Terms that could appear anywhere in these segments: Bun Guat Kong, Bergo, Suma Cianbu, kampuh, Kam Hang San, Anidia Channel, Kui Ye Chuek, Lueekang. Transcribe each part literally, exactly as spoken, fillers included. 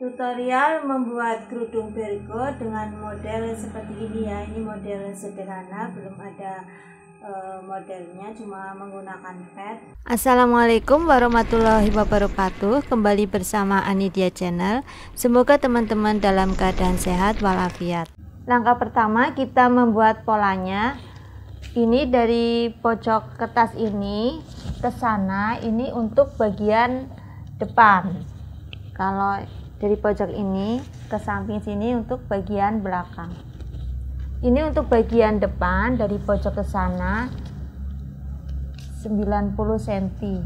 Tutorial membuat kerudung bergo dengan model seperti ini ya. Ini model sederhana, belum ada e, modelnya, cuma menggunakan pad. Assalamualaikum warahmatullahi wabarakatuh. Kembali bersama Anidia Channel. Semoga teman-teman dalam keadaan sehat walafiat. Langkah pertama kita membuat polanya. Ini dari pojok kertas ini ke sana, ini untuk bagian depan. Kalau dari pojok ini ke samping sini untuk bagian belakang. Ini untuk bagian depan dari pojok ke sana sembilan puluh sentimeter.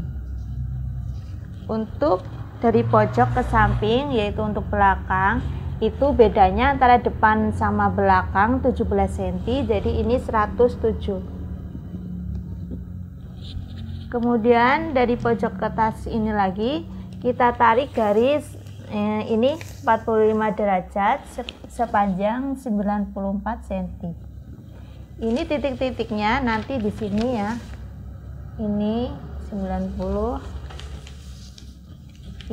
Untuk dari pojok ke samping yaitu untuk belakang, itu bedanya antara depan sama belakang tujuh belas sentimeter, jadi ini seratus tujuh. Kemudian dari pojok kertas ini lagi kita tarik garis ini empat puluh lima derajat sepanjang sembilan puluh empat sentimeter. Ini titik-titiknya nanti di sini ya. Ini sembilan puluh,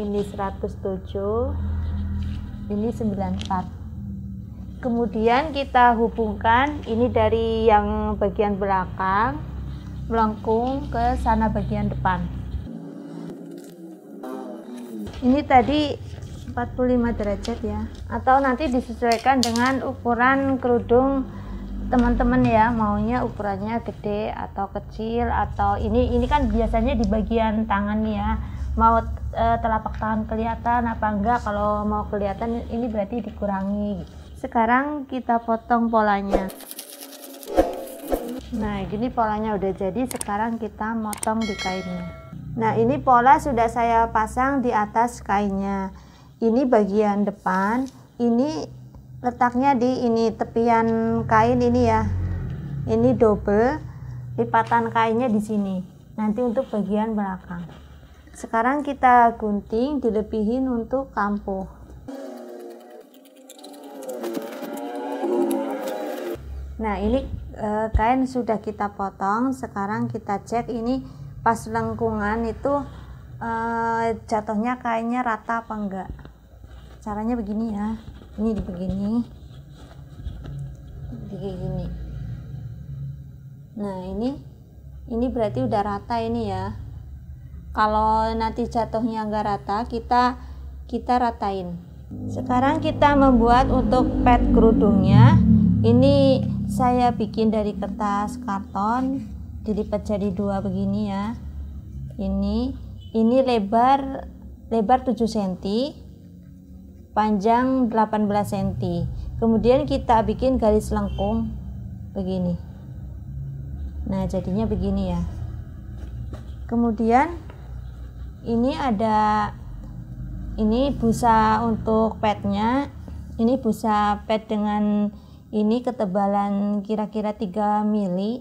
ini seratus tujuh, ini sembilan puluh empat. Kemudian kita hubungkan ini dari yang bagian belakang melengkung ke sana bagian depan. Ini tadi empat puluh lima derajat ya, atau nanti disesuaikan dengan ukuran kerudung teman-teman ya, maunya ukurannya gede atau kecil, atau ini ini kan biasanya di bagian tangan ya, mau e, telapak tangan kelihatan apa enggak. Kalau mau kelihatan ini berarti dikurangi. Sekarang kita potong polanya. Nah gini polanya udah jadi, sekarang kita motong di kainnya. Nah ini pola sudah saya pasang di atas kainnya. Ini bagian depan, ini letaknya di ini tepian kain ini ya. Ini double, lipatan kainnya di sini. Nanti untuk bagian belakang. Sekarang kita gunting, dilebihin untuk kampuh. Nah ini eh, kain sudah kita potong. Sekarang kita cek ini pas lengkungan itu eh, jatuhnya kainnya rata apa enggak. Caranya begini ya, ini begini, begini. Nah ini, ini berarti udah rata ini ya. Kalau nanti jatuhnya nggak rata, kita kita ratain. Sekarang kita membuat untuk pad kerudungnya. Ini saya bikin dari kertas karton, dilipat jadi dua begini ya. Ini, ini lebar lebar tujuh sentimeter. Panjang delapan belas sentimeter. Kemudian kita bikin garis lengkung begini. Nah jadinya begini ya. Kemudian ini ada ini busa untuk padnya. Ini busa pad dengan ini ketebalan kira-kira tiga mili.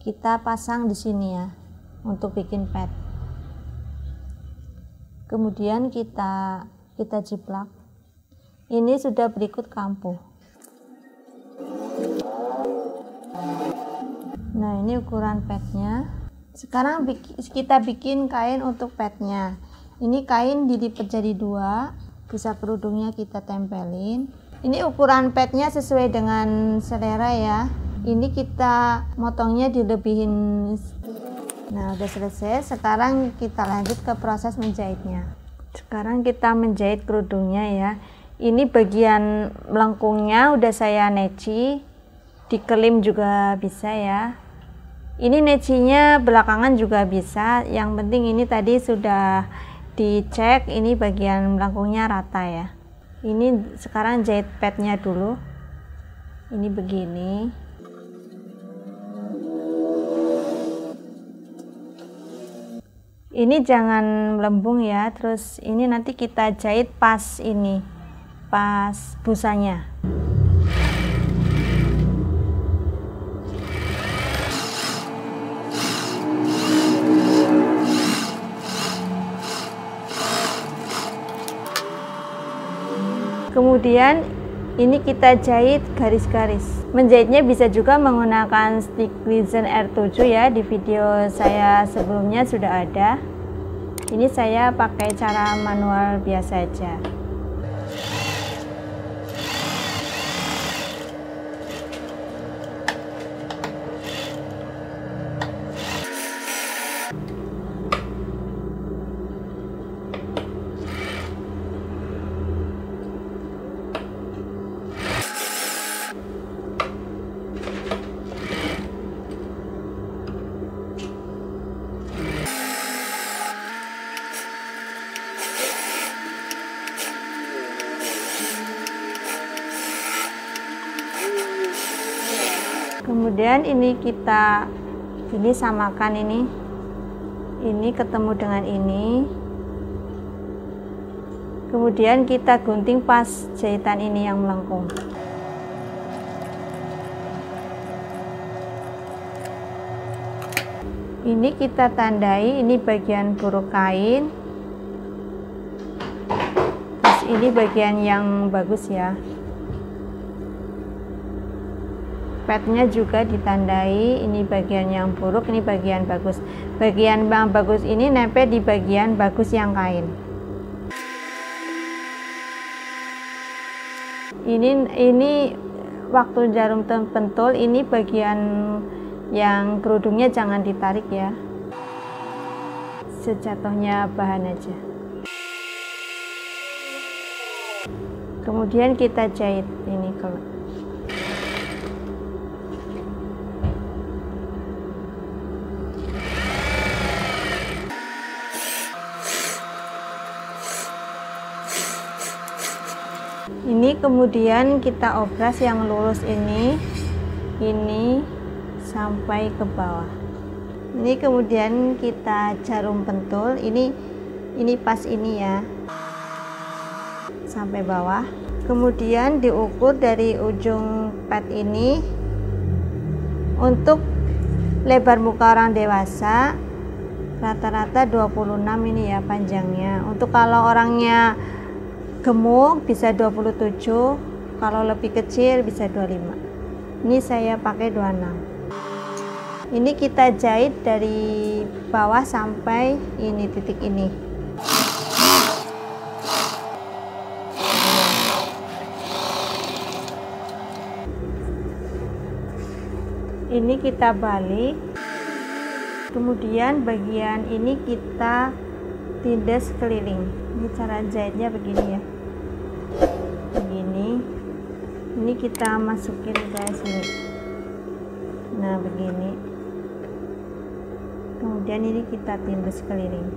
Kita pasang di sini ya untuk bikin pad. Kemudian kita kita jiplak. Ini sudah berikut kampuh. Nah ini ukuran padnya. Sekarang kita bikin kain untuk padnya. Ini kain dilipat jadi dua, bisa kerudungnya kita tempelin. Ini ukuran padnya sesuai dengan selera ya. Ini kita motongnya dilebihin. Nah udah selesai. Sekarang kita lanjut ke proses menjahitnya. Sekarang kita menjahit kerudungnya ya. Ini bagian melengkungnya udah saya neci, dikelim juga bisa ya. Ini necinya belakangan juga bisa, yang penting ini tadi sudah dicek, ini bagian melengkungnya rata ya. Ini sekarang jahit padnya dulu. Ini begini. Ini jangan melembung ya, terus ini nanti kita jahit pas ini, pas busanya. Kemudian ini kita jahit garis-garis. Menjahitnya bisa juga menggunakan stick Wizen R tujuh ya, di video saya sebelumnya sudah ada. Ini saya pakai cara manual biasa aja. kemudian ini kita ini samakan, ini ini ketemu dengan ini, kemudian kita gunting pas jahitan ini yang melengkung. Ini kita tandai, ini bagian buruk kain, terus ini bagian yang bagus ya. Petnya juga ditandai, ini bagian yang buruk, ini bagian bagus. Bagian yang bagus ini nempel di bagian bagus yang kain. Ini ini waktu jarum pentul, ini bagian yang kerudungnya jangan ditarik ya. Sejatuhnya bahan aja. Kemudian kita jahit ini kalau ini, kemudian kita obras yang lurus ini ini sampai ke bawah. Ini kemudian kita jarum pentul ini ini pas ini ya sampai bawah, kemudian diukur dari ujung pet ini untuk lebar muka orang dewasa rata-rata dua puluh enam ini ya panjangnya. Untuk kalau orangnya gemuk bisa dua puluh tujuh, kalau lebih kecil bisa dua puluh lima. Ini saya pakai dua puluh enam. Ini kita jahit dari bawah sampai ini titik ini. Ini kita balik. Kemudian bagian ini kita tindas keliling. Ini cara jahitnya begini ya. Begini, ini kita masukin ke sini. Nah begini, kemudian ini kita tindas keliling.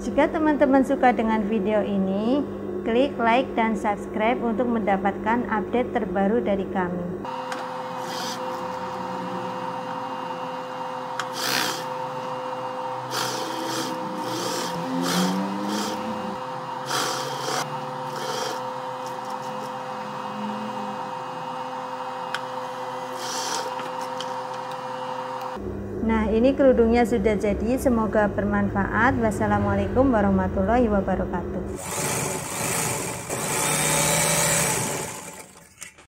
Jika teman-teman suka dengan video ini, klik like dan subscribe untuk mendapatkan update terbaru dari kami. Nah, ini kerudungnya sudah jadi. Semoga bermanfaat. Wassalamualaikum warahmatullahi wabarakatuh.